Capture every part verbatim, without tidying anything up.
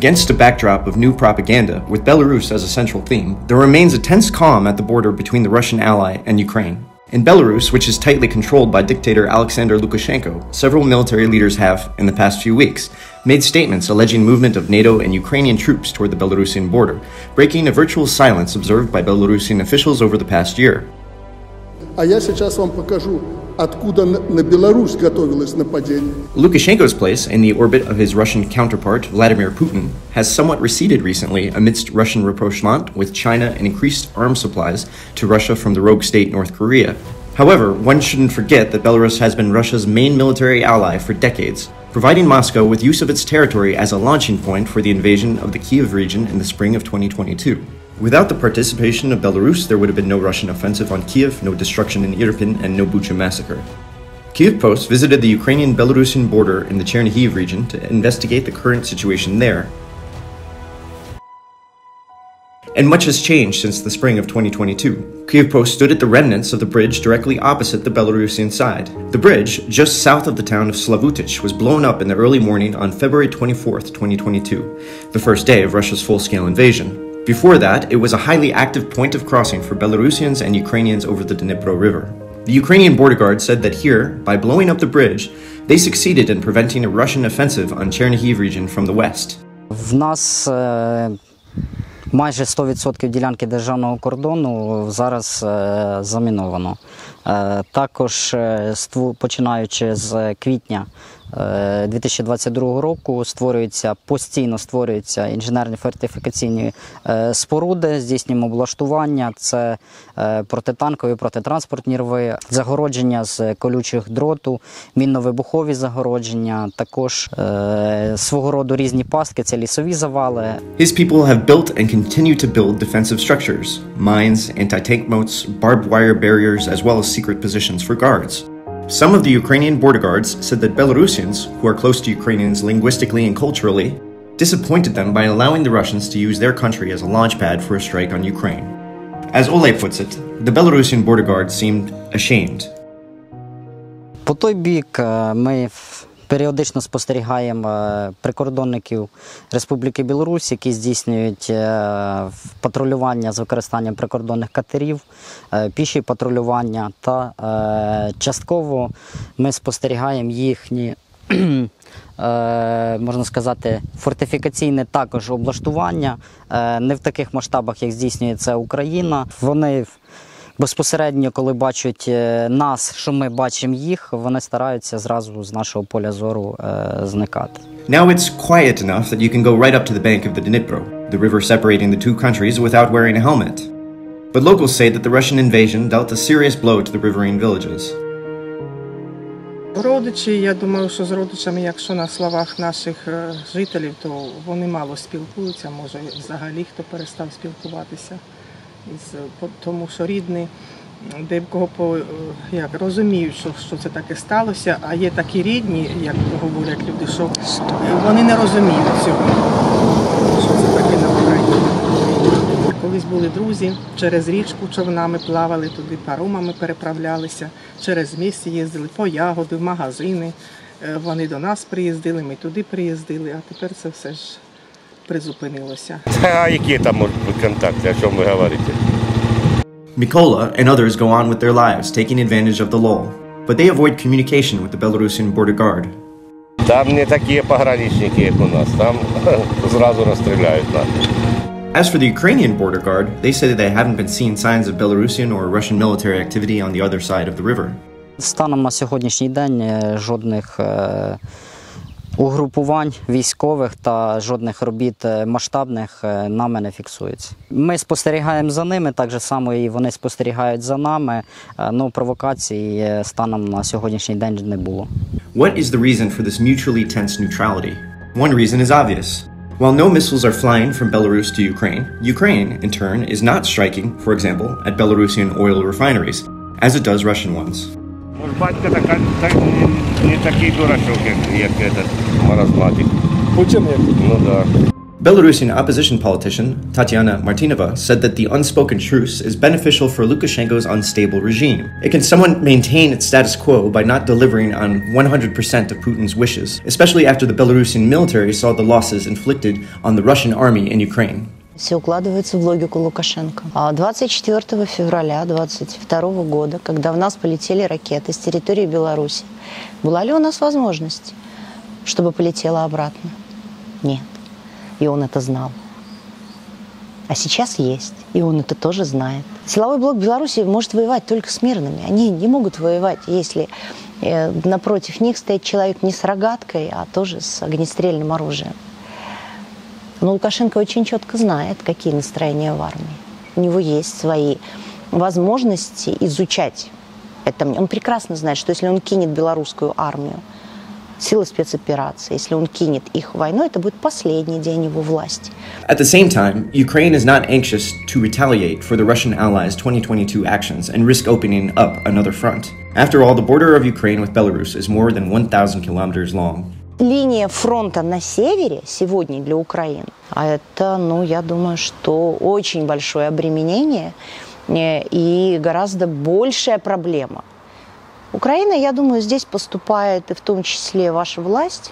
Against a backdrop of new propaganda, with Belarus as a central theme, there remains a tense calm at the border between the Russian ally and Ukraine. In Belarus, which is tightly controlled by dictator Alexander Lukashenko, several military leaders have, in the past few weeks, made statements alleging movement of NATO and Ukrainian troops toward the Belarusian border, breaking a virtual silence observed by Belarusian officials over the past year. Lukashenko's place in the orbit of his Russian counterpart, Vladimir Putin, has somewhat receded recently amidst Russian rapprochement with China and increased arms supplies to Russia from the rogue state North Korea. However, one shouldn't forget that Belarus has been Russia's main military ally for decades, providing Moscow with use of its territory as a launching point for the invasion of the Kyiv region in the spring of twenty twenty-two. Without the participation of Belarus, there would have been no Russian offensive on Kiev, no destruction in Irpin, and no Bucha massacre. Kyiv Post visited the Ukrainian-Belarusian border in the Chernihiv region to investigate the current situation there. And much has changed since the spring of twenty twenty-two. Kyiv Post stood at the remnants of the bridge directly opposite the Belarusian side. The bridge, just south of the town of Slavutych, was blown up in the early morning on February twenty-fourth, twenty twenty-two, the first day of Russia's full-scale invasion. Before that, it was a highly active point of crossing for Belarusians and Ukrainians over the Dnipro River. The Ukrainian border guard said that here, by blowing up the bridge, they succeeded in preventing a Russian offensive on Chernihiv region from the west. В нас майже сто відсотків ділянки державного кордону зараз заміновано. Також, починаючи з квітня дві тисячі двадцять другого року, створюються, постійно створюються інженерні фортифікаційні споруди, здійснюємо облаштування, це протитанкові, протитранспортні рви, загородження з колючих дроту, мінно-вибухові загородження, також свого роду різні пастки, це лісові завали. His people have built and continue to build defensive structures, mines, anti-tank moats, barbed wire barriers, as well as secret positions for guards. Some of the Ukrainian border guards said that Belarusians, who are close to Ukrainians linguistically and culturally, disappointed them by allowing the Russians to use their country as a launchpad for a strike on Ukraine. As Ole puts it, the Belarusian border guards seemed ashamed. По той бік ми періодично спостерігаємо прикордонників Республіки Білорусь, які здійснюють патрулювання з використанням прикордонних катерів, піші патрулювання, та частково ми спостерігаємо їхні, можна сказати, фортифікаційне також облаштування, не в таких масштабах, як здійснює це Україна. Вони безпосередньо, коли бачать нас, що ми бачимо їх, вони стараються зразу з нашого поля зору зникати. Now it's quiet enough that you can go right up to the bank of the Dnipro, the river separating the two countries, without wearing a helmet. But locals say that the Russian invasion dealt a serious blow to the riverine villages. Родичі, я думаю, що з родичами, якщо на словах наших жителів, то вони мало спілкуються, може взагалі хто перестав спілкуватися. Тому що рідні, де кого як розуміють, що, що це таке сталося, а є такі рідні, як говорять люди, що вони не розуміють цього, що це таке на Україні. Колись були друзі, через річку човнами плавали туди, паромами переправлялися, через міст їздили по ягоди, в магазини. Вони до нас приїздили, ми туди приїздили, а тепер це все ж призупинилося. А які там можуть бути контакти, о чому ви говорите? Mikola and others go on with their lives, taking advantage of the lull, but they avoid communication with the Belarusian border guard. Там не такі пограничники, як у нас, там зразу розстріляють. As for the Ukrainian border guard, they say that they haven't been seeing signs of Belarusian or Russian military activity on the other side of the river. Станом на сьогоднішній день жодних угрупувань військових та жодних робіт масштабних нами не фіксується. Ми спостерігаємо за ними, так же само і вони спостерігають за нами, але провокацій станом на сьогоднішній день не було. What is the reason for this mutually tense neutrality? One reason is obvious. While no missiles are flying from Belarus to Ukraine, Ukraine, in turn, is not striking, for example, at Belarusian oil refineries, as it does Russian ones. Мой батько так, так, не, не такий дурачок, як, як этот маразматик. Путин, ну да. Belarusian opposition politician Tatiana Martineva said that the unspoken truce is beneficial for Lukashenko's unstable regime. It can somewhat maintain its status quo by not delivering on one hundred percent of Putin's wishes, especially after the Belarusian military saw the losses inflicted on the Russian army in Ukraine. Все укладывается в логику Лукашенко. двадцать четвёртого февраля две тысячи двадцать второго года, когда в нас полетели ракеты с территории Беларуси, была ли у нас возможность, чтобы полетела обратно? Нет. И он это знал. А сейчас есть. И он это тоже знает. Силовой блок Беларуси может воевать только с мирными. Они не могут воевать, если напротив них стоит человек не с рогаткой, а тоже с огнестрельным оружием. Но Лукашенко очень четко знает, какие настроения в армии. У него есть свои возможности изучать это. Он прекрасно знает, что если он кинет белорусскую армию, силы спецоперации, если он кинет их войну, это будет последний день его власти. At the same time, Ukraine is not anxious to retaliate for the Russian allies' twenty twenty-two actions and risk opening up another front. After all, the border of Ukraine with Belarus is more than one thousand kilometers long. Линия фронта на севере сегодня для Украины, а это, ну, я думаю, что очень большое обременение и гораздо большая проблема. Украина, я думаю, здесь поступает, и в том числе ваша власть,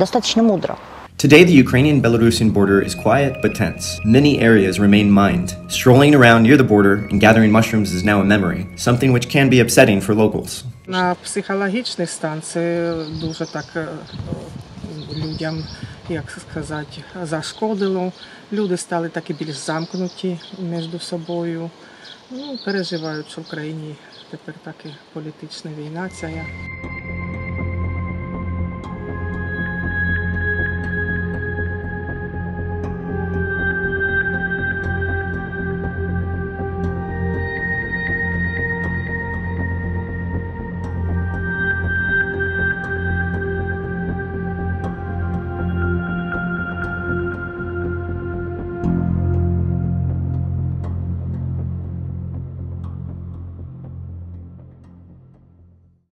достаточно мудро. Today, the Ukrainian-Belarusian border is quiet but tense. Many areas remain mined. Strolling around near the border and gathering mushrooms is now a memory, something which can be upsetting for locals. На психологічних станціях дуже так людям, як сказати, зашкодило. Люди стали таки більш замкнуті між собою. Ну, переживають, що в Україні тепер таки політична війна ця.